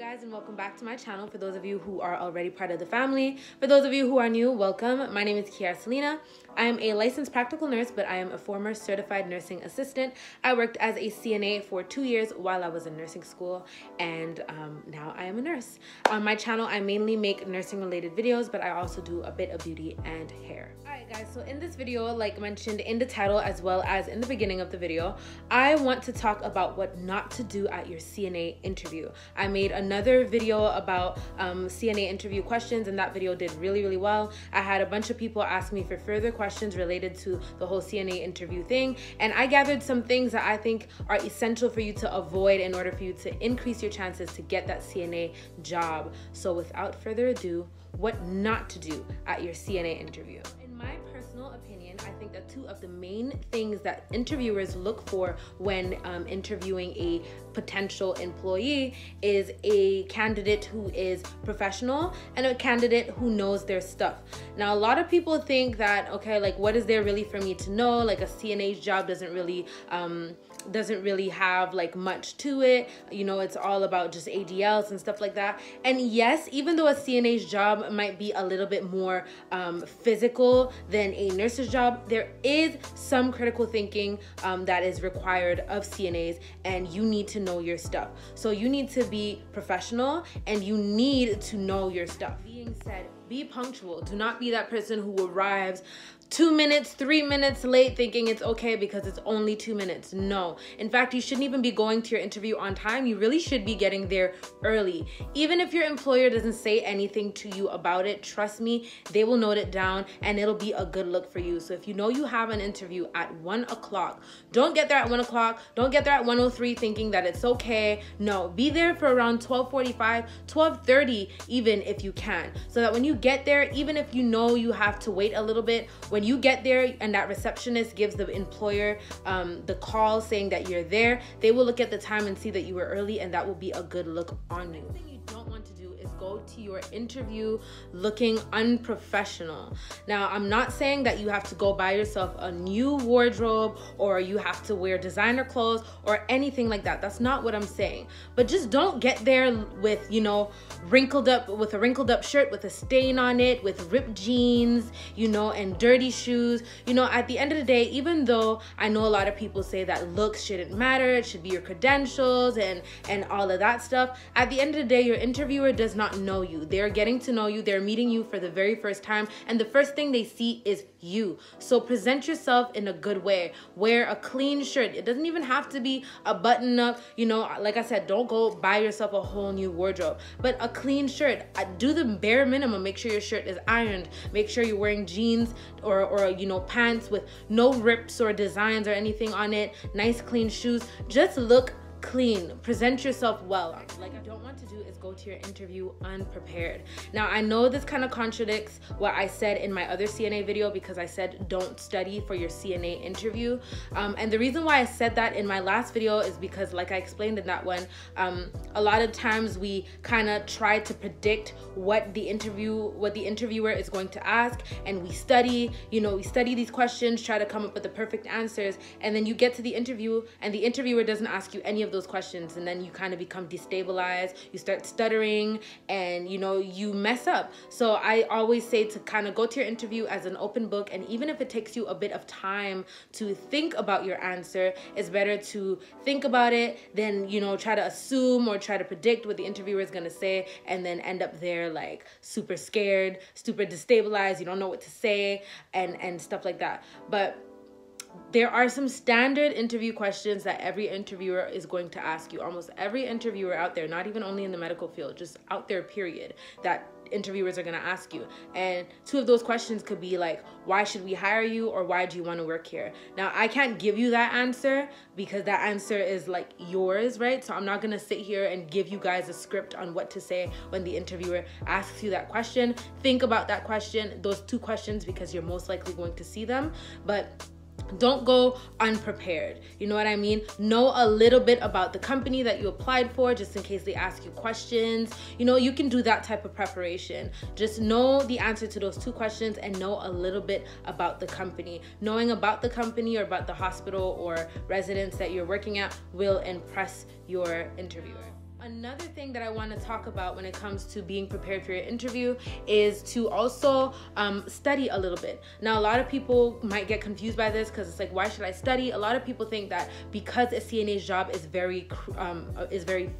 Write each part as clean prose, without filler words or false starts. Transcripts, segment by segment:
guys, and welcome back to my channel. For those of you who are already part of the family, for those of you who are new, welcome. My name is Kieara Celina. I am a licensed practical nurse, but I am a former certified nursing assistant. I worked as a CNA for 2 years while I was in nursing school, and now I am a nurse. On my channel, I mainly make nursing related videos, but I also do a bit of beauty and hair. Alright guys, so in this video, like mentioned in the title as well as in the beginning of the video, I want to talk about what not to do at your CNA interview. I made another video about CNA interview questions, and that video did really well. I had a bunch of people ask me for further questions related to the whole CNA interview thing, and I gathered some things that I think are essential for you to avoid in order for you to increase your chances to get that CNA job. So without further ado, what not to do at your CNA interview. In my personal opinion, I think that two of the main things that interviewers look for when interviewing a potential employee is a candidate who is professional and a candidate who knows their stuff. Now, a lot of people think that, okay, like, what is there really for me to know? Like, a CNA's job doesn't really have like much to it. You know, it's all about just ADLs and stuff like that. And yes, even though a CNA's job might be a little bit more physical than a nurse's job, there is some critical thinking that is required of CNAs, and you need to know your stuff. So you need to be professional and you need to know your stuff. Being said, be punctual. Do not be that person who arrives 2 minutes, 3 minutes late thinking it's okay because it's only 2 minutes. No. In fact, you shouldn't even be going to your interview on time. You really should be getting there early. Even if your employer doesn't say anything to you about it, trust me, they will note it down and it'll be a good look for you. So if you know you have an interview at 1 o'clock, don't get there at 1 o'clock. Don't get there at 1:03 thinking that it's okay. No, be there for around 12:45, 12:30 even if you can, so that when you get there, even if you know you have to wait a little bit, when you get there and that receptionist gives the employer the call saying that you're there, they will look at the time and see that you were early, and that will be a good look on you. The thing you don't want to do is go to your interview looking unprofessional. Now, I'm not saying that you have to go buy yourself a new wardrobe or you have to wear designer clothes or anything like that. That's not what I'm saying. But just don't get there with, you know, wrinkled up shirt with a stain on it, with ripped jeans, you know, and dirty shoes. You know, at the end of the day, even though I know a lot of people say that looks shouldn't matter, it should be your credentials and all of that stuff, at the end of the day, your interviewer does not know you. They're getting to know you, they're meeting you for the very first time, and the first thing they see is you. So present yourself in a good way. Wear a clean shirt. It doesn't even have to be a button up. You know, like I said, don't go buy yourself a whole new wardrobe, but a clean shirt. Do the bare minimum. Make sure your shirt is ironed. Make sure you're wearing jeans or you know, pants with no rips or designs or anything on it. Nice clean shoes. Just look clean. Present yourself well. Like, you don't want to do is go to your interview unprepared. Now, I know this kind of contradicts what I said in my other CNA video, because I said don't study for your CNA interview, and the reason why I said that in my last video is because, like I explained in that one, a lot of times we kind of try to predict what the interviewer is going to ask, and we study, you know, we study these questions, try to come up with the perfect answers, and then you get to the interview and the interviewer doesn't ask you any of those questions, and then you kind of become destabilized, you start stuttering, and you know, you mess up. So I always say to kind of go to your interview as an open book, and even if it takes you a bit of time to think about your answer, it's better to think about it than, you know, try to assume or try to predict what the interviewer is going to say, and then end up there like super scared, super destabilized, you don't know what to say, and stuff like that. But there are some standard interview questions that every interviewer is going to ask you. Almost every interviewer out there, not even only in the medical field, just out there period, that interviewers are going to ask you. And two of those questions could be like, why should we hire you, or why do you want to work here? Now, I can't give you that answer because that answer is like yours, right? So I'm not going to sit here and give you guys a script on what to say when the interviewer asks you that question. Think about that question, those two questions, because you're most likely going to see them. But don't go unprepared. You know what I mean? Know a little bit about the company that you applied for, just in case they ask you questions. You know, you can do that type of preparation. Just know the answer to those two questions and know a little bit about the company. Knowing about the company or about the hospital or residence that you're working at will impress your interviewer. Another thing that I want to talk about when it comes to being prepared for your interview is to also study a little bit. Now, a lot of people might get confused by this because it's like, why should I study? A lot of people think that because a CNA's job is very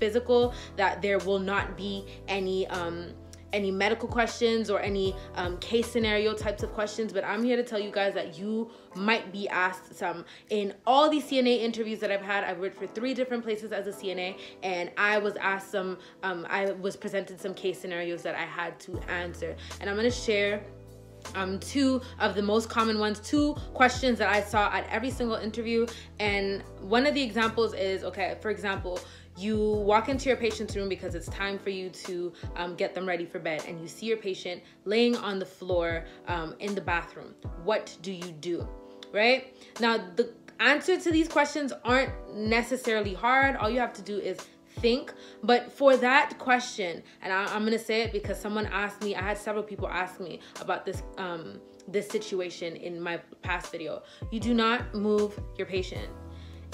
physical, that there will not be any medical questions or any case scenario types of questions, but I'm here to tell you guys that you might be asked some. In all the CNA interviews that I've had, I've worked for 3 different places as a CNA, and I was asked some, I was presented some case scenarios that I had to answer. And I'm gonna share 2 of the most common ones, 2 questions that I saw at every single interview. And one of the examples is, okay, for example, you walk into your patient's room because it's time for you to get them ready for bed, and you see your patient laying on the floor in the bathroom. What do you do, right? Now, the answer to these questions aren't necessarily hard. All you have to do is think. But for that question, and I'm gonna say it because someone asked me, I had several people ask me about this this situation in my past video. You do not move your patient.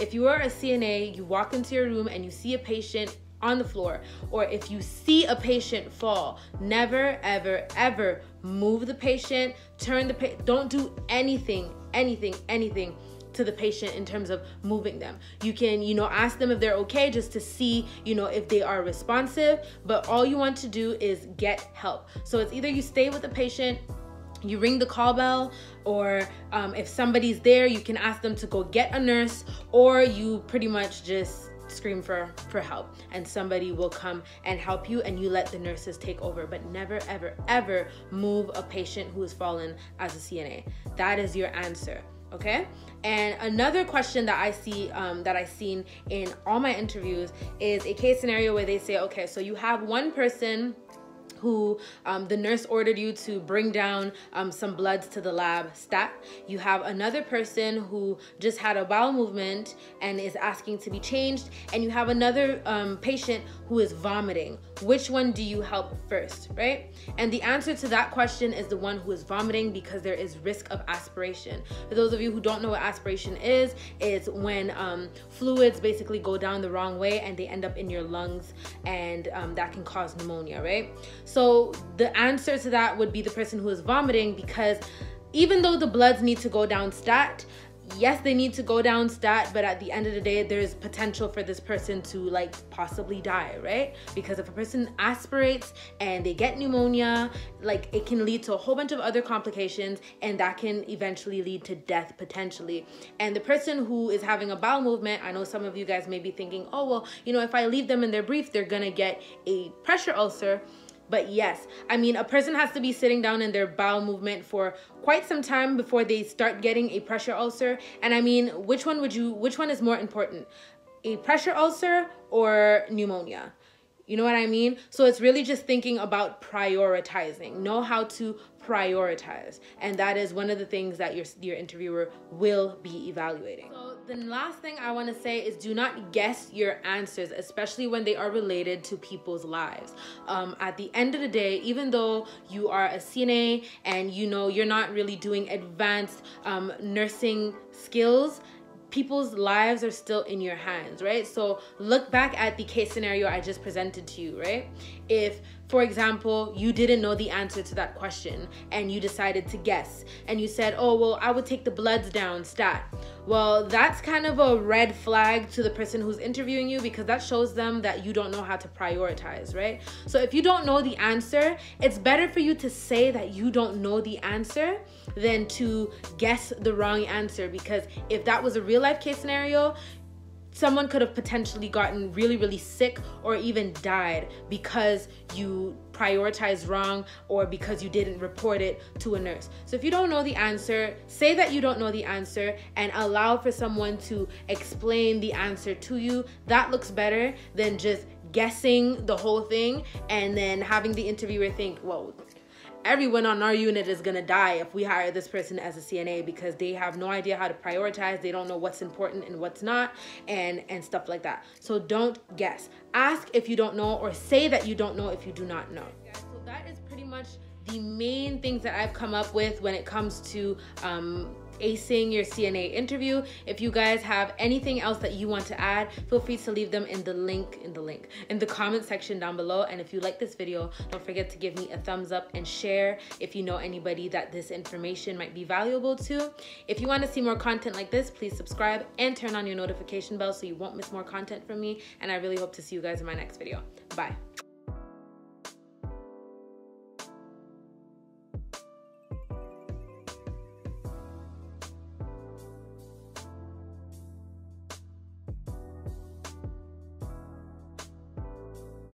If you are a CNA, you walk into your room and you see a patient on the floor, or if you see a patient fall, never, ever, ever move the patient, don't do anything to the patient in terms of moving them. You can, you know, ask them if they're okay, just to see, you know, if they are responsive, but all you want to do is get help. So it's either you stay with the patient, you ring the call bell, or if somebody's there, you can ask them to go get a nurse, or you pretty much just scream for help, and somebody will come and help you, and you let the nurses take over. But never, ever, ever move a patient who has fallen as a CNA. That is your answer. Okay, and another question that I see that I've seen in all my interviews is a case scenario where they say, okay, so you have one person who the nurse ordered you to bring down some bloods to the lab stat. You have another person who just had a bowel movement and is asking to be changed, and you have another patient who is vomiting. Which one do you help first, right? And the answer to that question is the one who is vomiting, because there is risk of aspiration. For those of you who don't know what aspiration is, it's when fluids basically go down the wrong way and they end up in your lungs, and that can cause pneumonia, right? So the answer to that would be the person who is vomiting, because even though the bloods need to go down stat, yes, they need to go down stat, but at the end of the day, there's potential for this person to like possibly die, right? Because if a person aspirates and they get pneumonia, like it can lead to a whole bunch of other complications, and that can eventually lead to death potentially. And the person who is having a bowel movement, I know some of you guys may be thinking, oh, well, you know, if I leave them in their brief, they're gonna get a pressure ulcer. But yes, I mean, a person has to be sitting down in their bowel movement for quite some time before they start getting a pressure ulcer. And I mean, which one is more important? A pressure ulcer or pneumonia? You know what I mean? So it's really just thinking about prioritizing. Know how to prioritize. And that is one of the things that your interviewer will be evaluating. So the last thing I want to say is, do not guess your answers, especially when they are related to people's lives. At the end of the day, even though you are a CNA and you know you're not really doing advanced nursing skills, people's lives are still in your hands, right? So look back at the case scenario I just presented to you, right? If, for example, you didn't know the answer to that question and you decided to guess, and you said, oh, well, I would take the bloods down stat. Well, that's kind of a red flag to the person who's interviewing you, because that shows them that you don't know how to prioritize, right? So if you don't know the answer, it's better for you to say that you don't know the answer than to guess the wrong answer, because if that was a real life case scenario, someone could have potentially gotten really, really sick or even died because you prioritized wrong or because you didn't report it to a nurse. So if you don't know the answer, say that you don't know the answer and allow for someone to explain the answer to you. That looks better than just guessing the whole thing and then having the interviewer think, whoa, everyone on our unit is gonna die if we hire this person as a CNA because they have no idea how to prioritize, they don't know what's important and what's not, and stuff like that. So don't guess. Ask if you don't know, or say that you don't know if you do not know. So that is pretty much the main things that I've come up with when it comes to acing your CNA interview. If you guys have anything else that you want to add, feel free to leave them in the comment section down below. And if you like this video, don't forget to give me a thumbs up and share if you know anybody that this information might be valuable to. If you want to see more content like this, please subscribe and turn on your notification bell so you won't miss more content from me. And I really hope to see you guys in my next video. Bye.